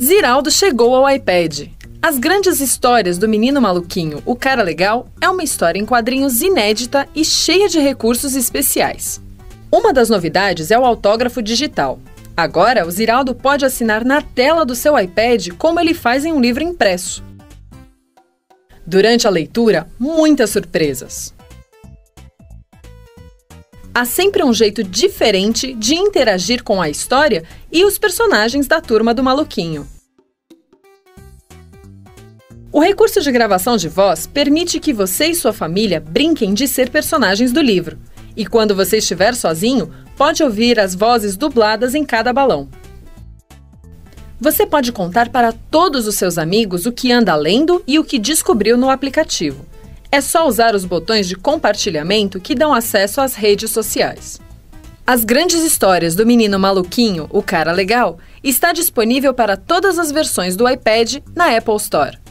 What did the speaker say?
Ziraldo chegou ao iPad. As Grandes Histórias do Menino Maluquinho, o Cara Legal, é uma história em quadrinhos inédita e cheia de recursos especiais. Uma das novidades é o autógrafo digital. Agora, o Ziraldo pode assinar na tela do seu iPad como ele faz em um livro impresso. Durante a leitura, muitas surpresas. Há sempre um jeito diferente de interagir com a história e os personagens da Turma do Maluquinho. O recurso de gravação de voz permite que você e sua família brinquem de ser personagens do livro. E quando você estiver sozinho, pode ouvir as vozes dubladas em cada balão. Você pode contar para todos os seus amigos o que anda lendo e o que descobriu no aplicativo. É só usar os botões de compartilhamento que dão acesso às redes sociais. As Grandes Histórias do Menino Maluquinho, o Cara Legal, está disponível para todas as versões do iPad na Apple Store.